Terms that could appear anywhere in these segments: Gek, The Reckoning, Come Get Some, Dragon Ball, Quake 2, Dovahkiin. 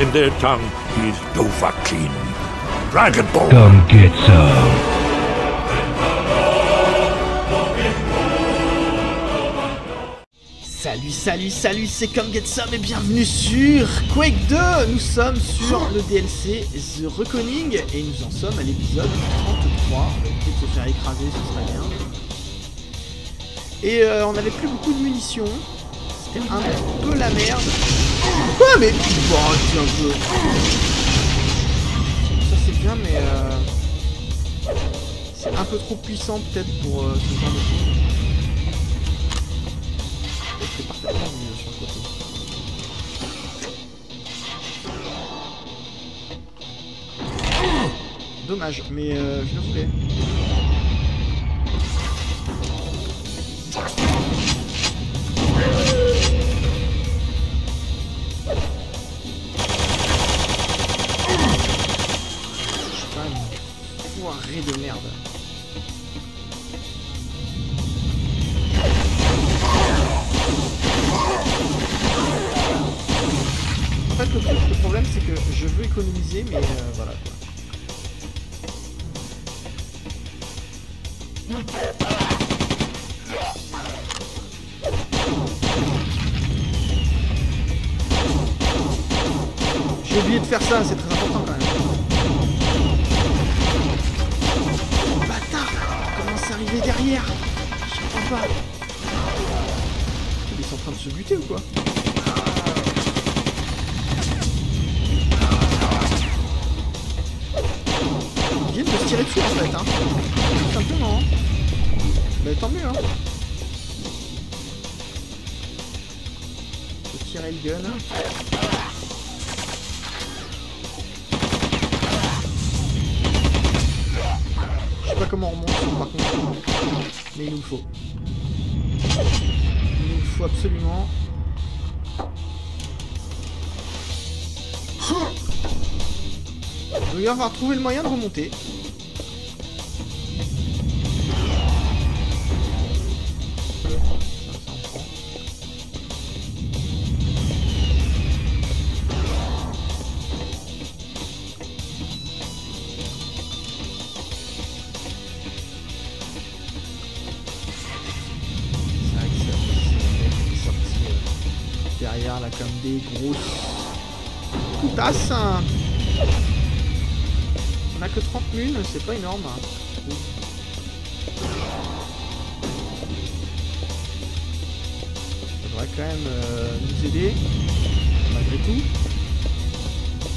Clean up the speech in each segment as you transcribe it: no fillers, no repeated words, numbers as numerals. In their tongue, he's Dovahkiin. Dragon Ball. Come get some. Salut, c'est Come Get Some et bienvenue sur Quake 2. Nous sommes sur le DLC The Reckoning et nous en sommes à l'épisode 33. Peut-être se faire écraser, ce serait bien. Et on n'avait plus beaucoup de munitions. C'était un peu la merde. Ah mais... Bon, c'est un peu... Ça c'est bien mais... C'est un peu trop puissant peut-être pour ce genre de choses. C'est parti à la munition sur le côté. Dommage, mais je le voulais. Je suis pas un foiré de merde. Le problème c'est que je veux économiser mais voilà quoi. J'ai oublié de faire ça, c'est très important quand même. Bâtard! Comment c'est arrivé derrière? Je comprends pas. Ils sont en train de se buter ou quoi? Ils viennent de se tirer dessus en fait, hein. Tout simplement. Bah tant mieux, hein. Je vais tirer le gun. Je sais pas comment on remonte, par contre. Mais il nous faut. Il nous faut absolument. Il va falloir trouver le moyen de remonter. C'est vrai que ça sorti derrière là comme des grosses coutasses. On a que 30 mules, c'est pas énorme. Ça devrait quand même nous aider, malgré tout. Je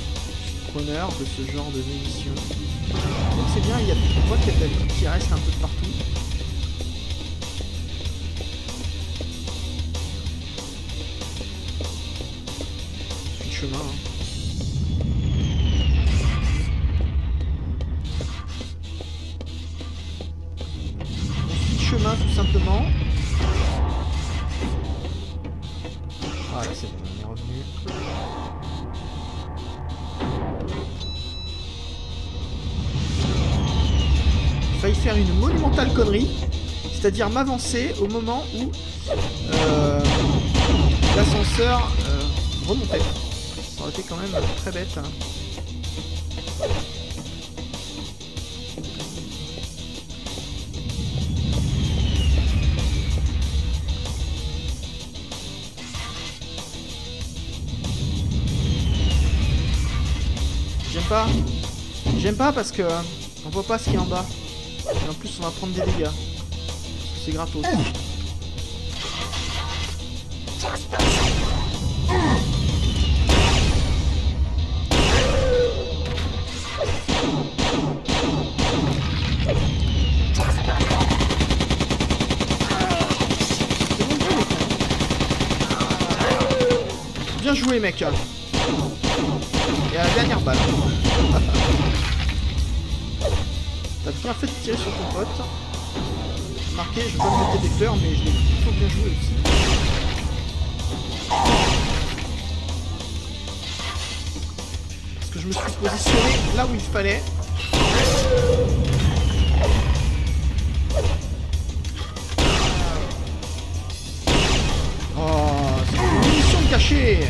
suis preneur de ce genre de munitions. Donc c'est bien, il y a des fois qu'il y a de la vie qui reste un peu de partout. C'est le chemin, hein. Tout simplement. Voilà, c'est bon, on est revenu. J'ai failli faire une monumentale connerie, c'est-à-dire m'avancer au moment où l'ascenseur remontait. Ça aurait été quand même très bête. Hein. J'aime pas parce que on voit pas ce qu'il y a en bas. Et en plus on va prendre des dégâts. C'est gratos. Bien joué mec. Et à la dernière balle. T'as bien fait de tirer sur ton pote. Marqué, je vais pas me mettre des fleurs, mais je l'ai plutôt bien joué aussi. Parce que je me suis positionné là où il fallait. Oh, c'est une munition cachée.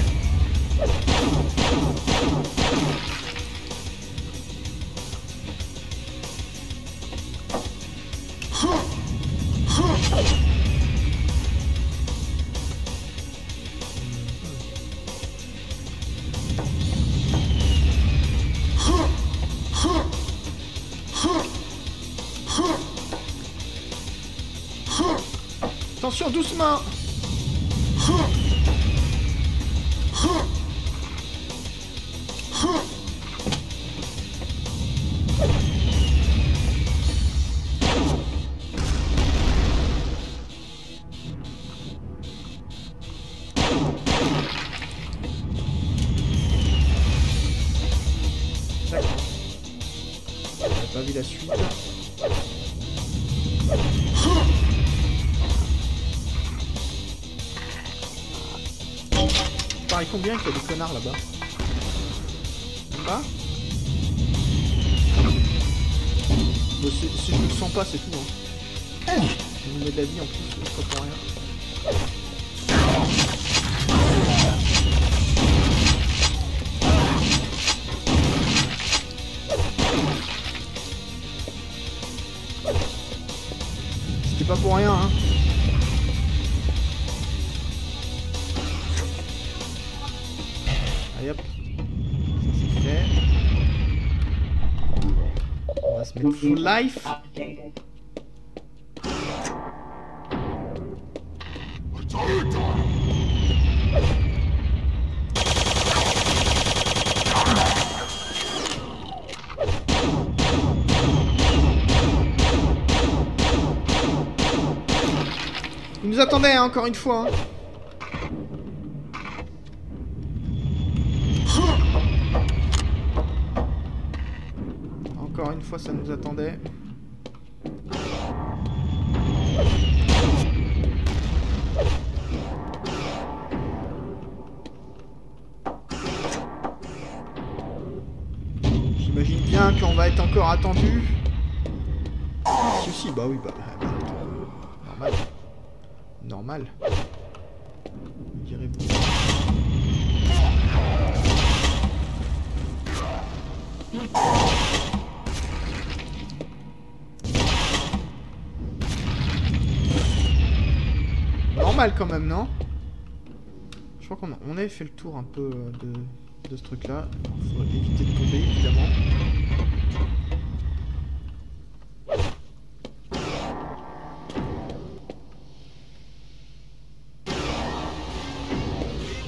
Attention, doucement. J'ai pas vu la suite. Pareil, combien qu'il y a des connards là-bas? Pas. Bon, si je me sens pas, c'est tout. Hein. Je me mets de la vie en plus, c'est pas pour rien. C'est pas pour rien, hein. Allez hop, ça c'est fait. On va se mettre full life. Il nous attendait, hein, encore une fois. Hein. Encore une fois, ça nous attendait. J'imagine bien qu'on va être encore attendu. Si, si, bah oui, bah normal. Normal. Direz-vous. Normal quand même, non? Je crois qu'on avait fait le tour un peu de ce truc-là. Il faut éviter de tomber, évidemment.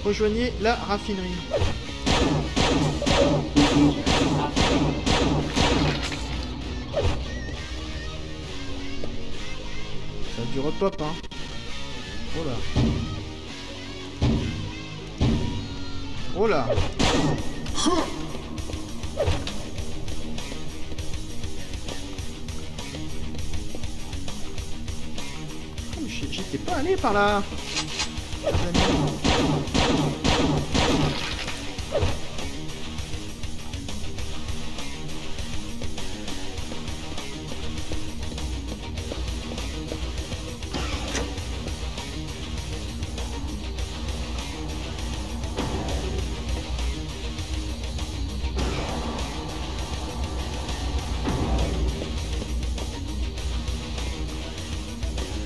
Rejoignez la raffinerie. Ça a du repop, hein. Oh là. Oh là. Oh, mais j'étais pas allé par là.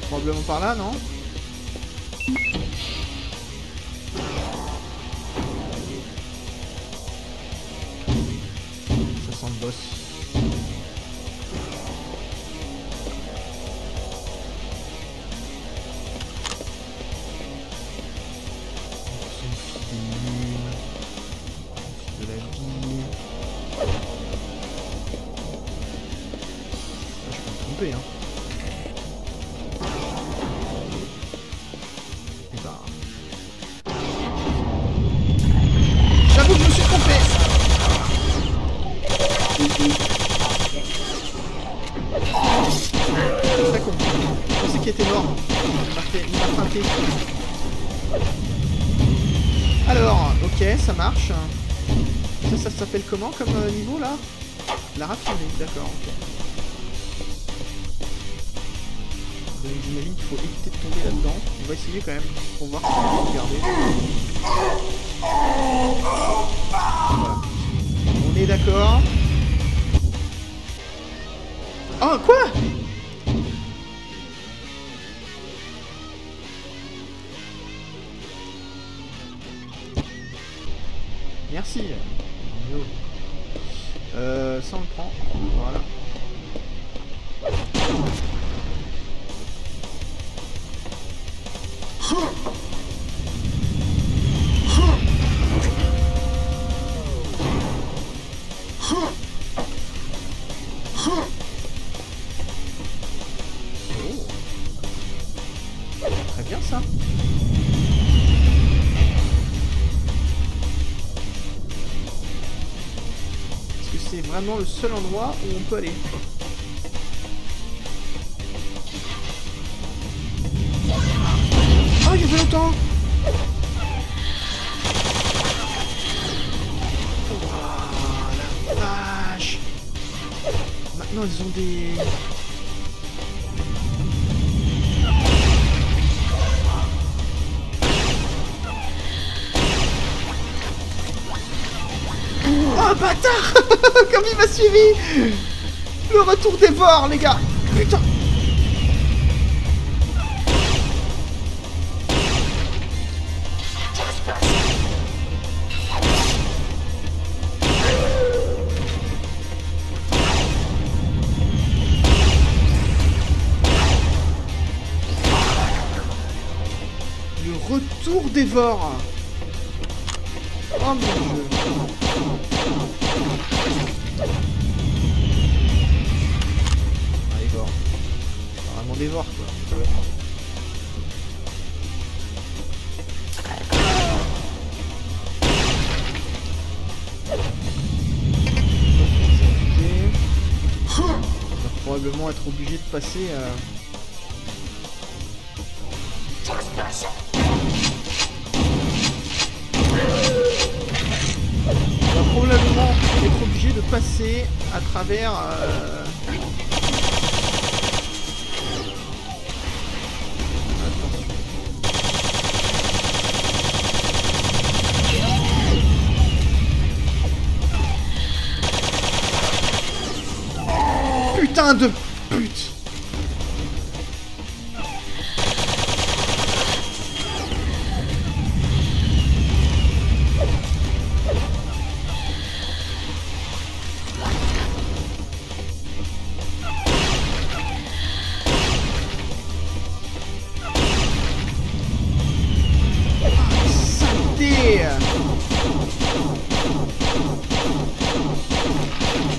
Probablement par là, non? Boss. De la vie. Je peux me tromper, hein. Et bah... J'avoue que je me suis trompé. C'est con. Je pensais qu'il était mort. Il m'a frappé. Alors, ok, ça marche. Ça s'appelle comment comme niveau là? La raffinerie, d'accord, ok. Donc j'imagine qu'il faut éviter de tomber là-dedans. On va essayer quand même pour voir si on peut garder. Voilà. On est d'accord. Oh, quoi? Merci. Ça on le prend. Voilà. Très bien ça. Est-ce que c'est vraiment le seul endroit où on peut aller? Oh, il y avait longtemps. Non, ils ont des... Oh, bâtard. Comme il m'a suivi. Le retour des dévore, les gars. Putain. Retour dévore. Oh mon dieu. Allez, bon. Vraiment dévore quoi. On va probablement être obligé de passer à travers Putain de pute.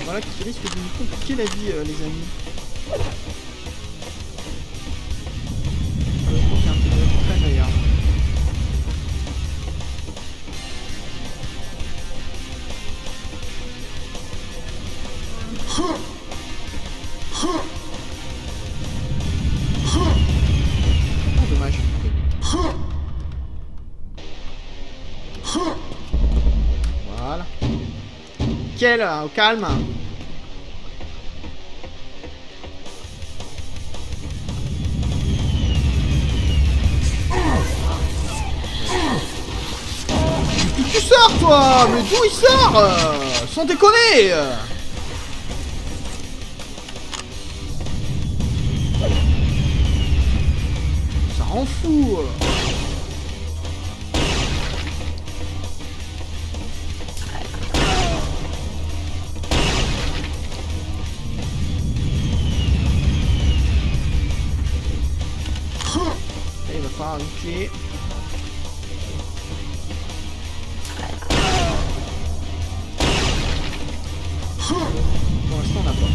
Voilà qui risque de nous compliquer la vie, les amis. Là, au calme. Tu sors toi? Mais d'où il sort? Sans déconner. Ça rend fou. Une clé. Pour l'instant on n'a pas.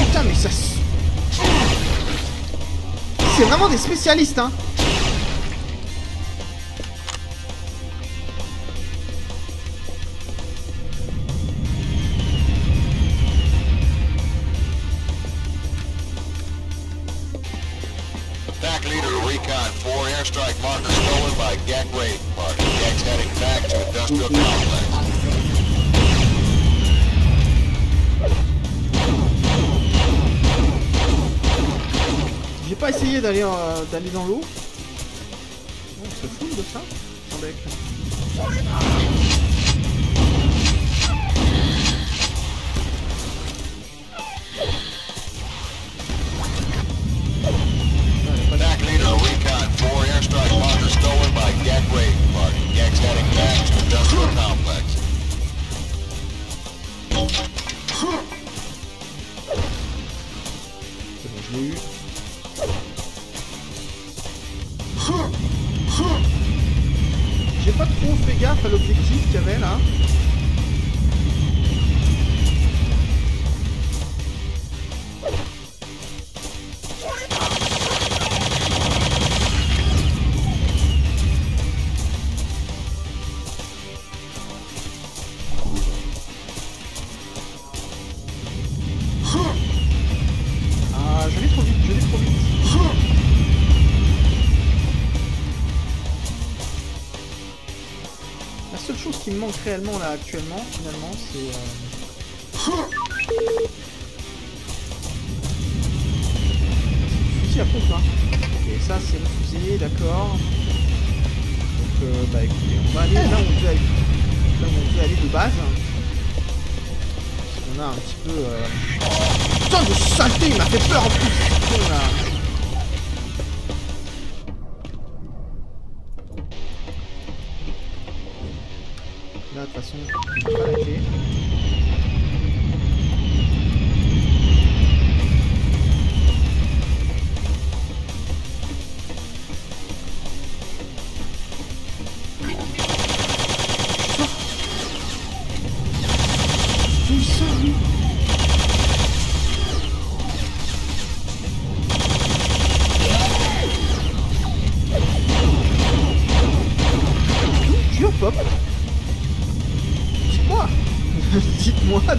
Putain mais ça... C'est vraiment des spécialistes hein. J'ai pas essayé d'aller dans l'eau. On se fout de ça. Avec... Back leader recon 4 airstrike marker stolen by Gatway. manque réellement là actuellement, finalement, c'est... Fusil à pompe, hein. Et ça c'est le fusil, d'accord. Donc bah écoutez, on va aller là où on veut aller, là où on veut aller de base. On a un petit peu... Putain de saleté, il m'a fait peur en plus, ce con là. De toute façon, je vais m'arrêter.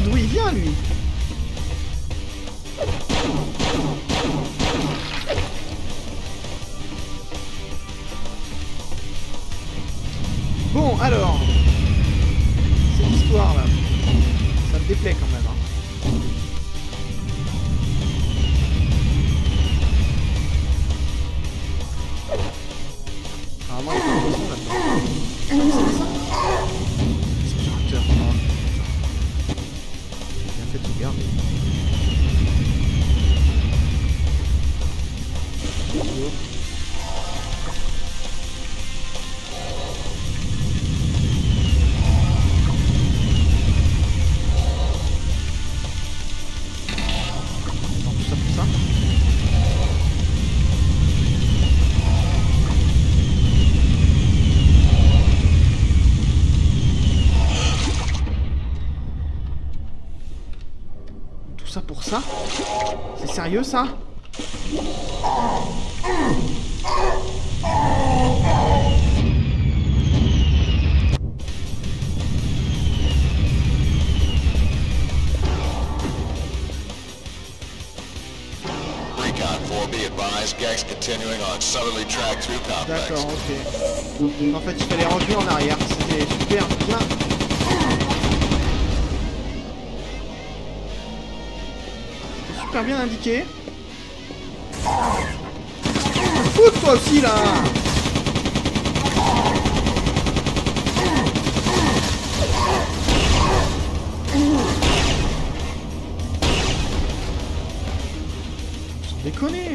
D'où il vient lui? Bon alors, cette histoire là, ça me déplaît quand même. Hein. Ah moi j'ai une question là-dedans. C'est sérieux ça? D'accord, ok. En fait, il fallait revenir en arrière. C'était super bien. Super bien indiqué. Foute toi aussi là. Sans déconner.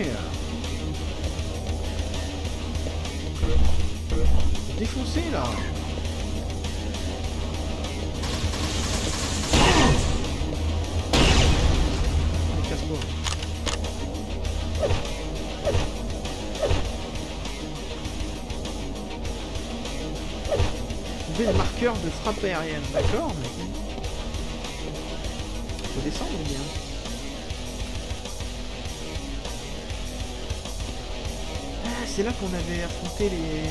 Défoncé là. Le marqueur de frappe aérienne, d'accord, mais faut descendre bien. Ah, c'est là qu'on avait affronté les...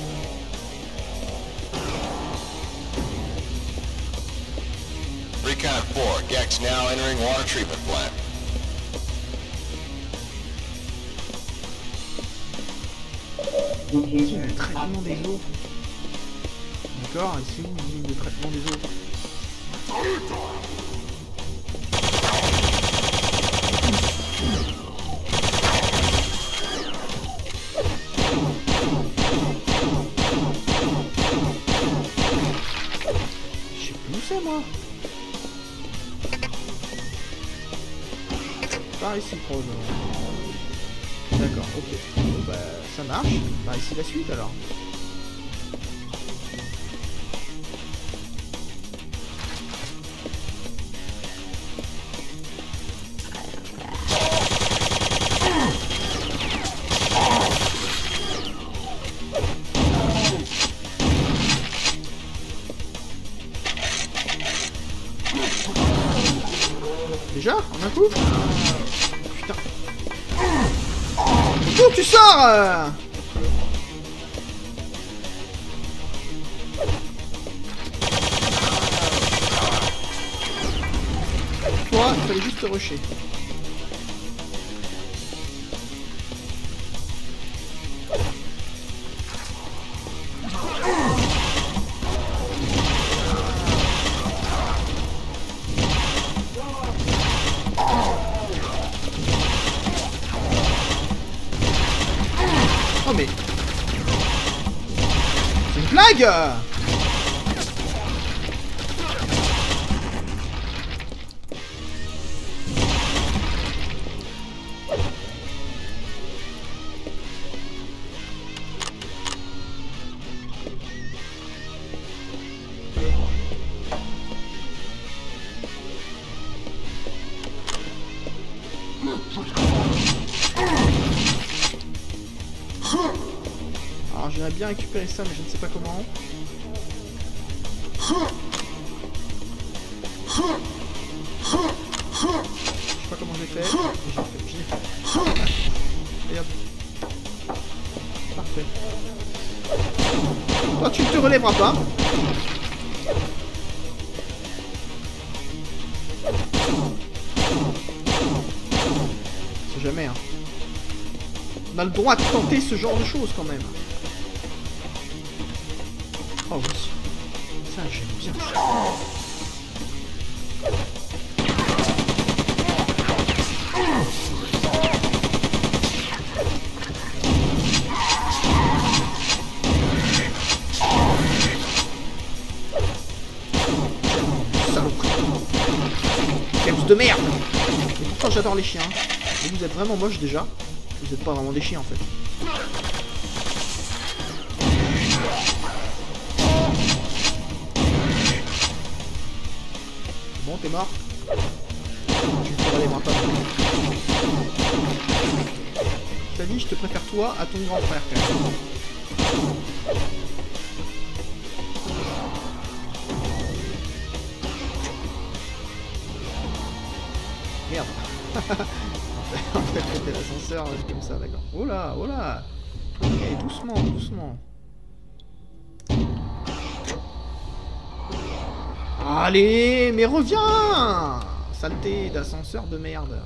Recon 4, Gex now entering water treatment plant. Le traitement des eaux. D'accord, ici une ligne de traitement des eaux. Je sais plus où c'est moi. Par ici probablement. D'accord, ok. Bah ça marche. Bah ici la suite alors. Déjà, en un coup. Putain. D'où tu sors Toi, il fallait juste te rusher. mais... C'est une blague! Alors j'aimerais bien récupérer ça mais je ne sais pas comment. Je sais pas comment j'ai fait. Regarde. Parfait. Toi tu ne te relèveras pas. Jamais, hein. On a le droit de tenter ce genre de choses quand même. Oh oui. Ça j'aime bien ça. Caps de merde. Et pourtant j'adore les chiens. Et vous êtes vraiment moche déjà. Vous êtes pas vraiment des chiens en fait. Bon, t'es mort. Tu peux aller voir pas. T'as dit, je te préfère toi à ton grand frère. Merde. On fait péter l'ascenseur comme ça, d'accord. Oh là, oh là. Ok, doucement, doucement. Allez, mais reviens. Saleté d'ascenseur de merde.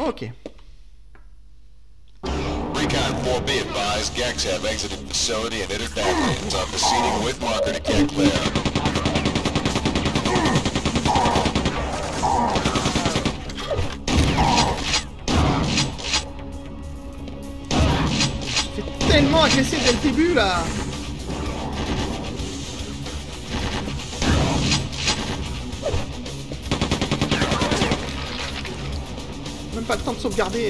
Ok. Recon 4B advised Geks have exited the facility and entered back lanes. I'm proceeding with marker to Gek Lair. Je suis tellement agressé dès le début là. Pas le temps de sauvegarder.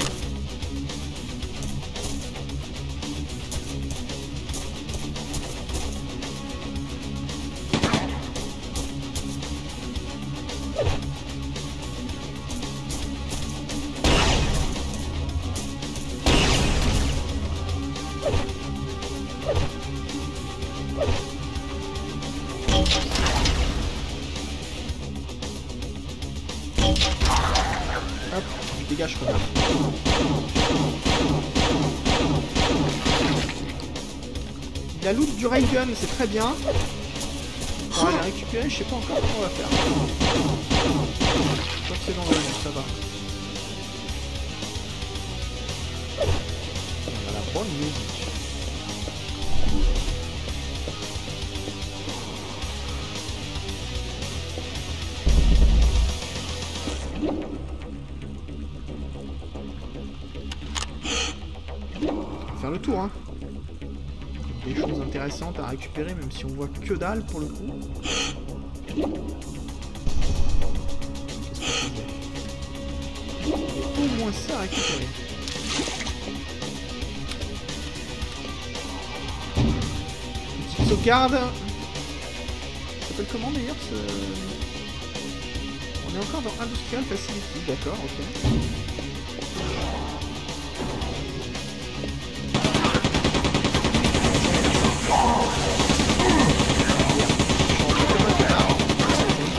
Dégage, quoi. La loot du Raygun, c'est très bien. On va la récupérer, je sais pas encore comment on va faire. Je crois que c'est dans le mur, ça va. On va la prendre, mais... le tour, hein. Des choses intéressantes à récupérer, même si on voit que dalle pour le coup. Au moins ça à récupérer. Petite sauvegarde. Ça s'appelle comment d'ailleurs ce... On est encore dans Industrial Facility, d'accord, ok.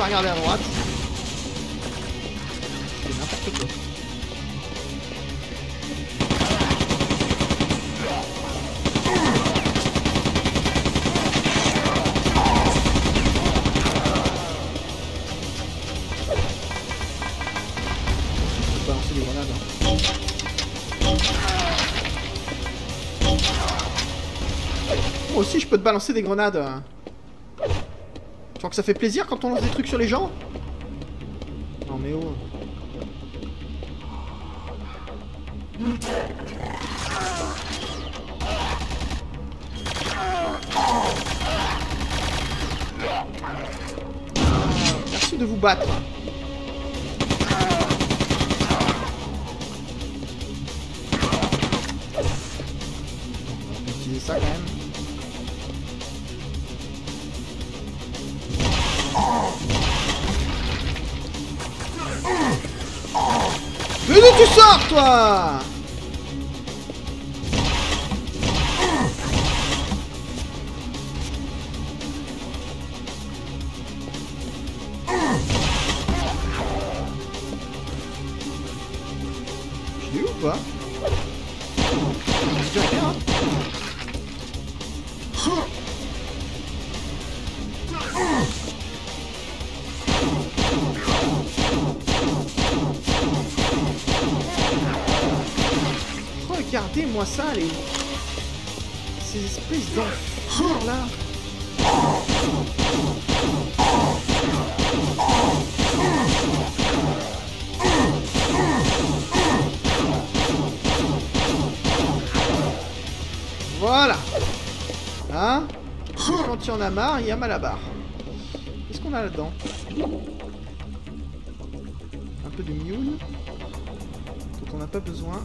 Regardez à droite. C'est n'importe quoi. Je peux balancer des grenades. Hein. peux te balancer des grenades. Tu crois que ça fait plaisir quand on lance des trucs sur les gens? Non mais oh. Merci de vous battre. Ça quand même. Mais d'où tu sors toi? Je l'ai eu ou pas? Je l'ai eu, hein. Regardez-moi ça, les... ces espèces d'enfants là. Voilà. Hein? Quand il y en a marre, il y a mal à barre. Qu'est-ce qu'on a là-dedans? Un peu de mule dont on n'a pas besoin.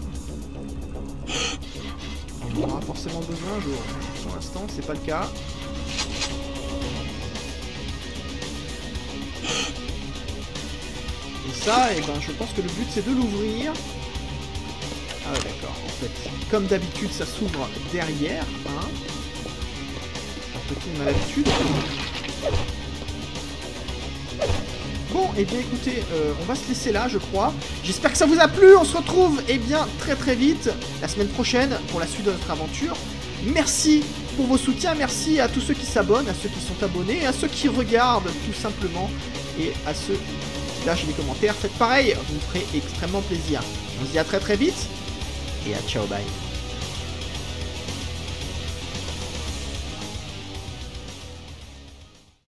On aura forcément besoin un jour. Pour l'instant, c'est pas le cas. Et ça, eh ben, je pense que le but c'est de l'ouvrir. Ah ouais, d'accord. En fait, comme d'habitude, ça s'ouvre derrière. Hein. Un petit mal d'habitude. Bon, et eh bien écoutez, on va se laisser là, je crois. J'espère que ça vous a plu. On se retrouve, eh bien, très très vite, la semaine prochaine, pour la suite de notre aventure. Merci pour vos soutiens. Merci à tous ceux qui s'abonnent, à ceux qui sont abonnés, à ceux qui regardent, tout simplement. Et à ceux qui lâchent des commentaires. Faites pareil, vous me ferez extrêmement plaisir. On se dit à très très vite. Et à ciao, bye.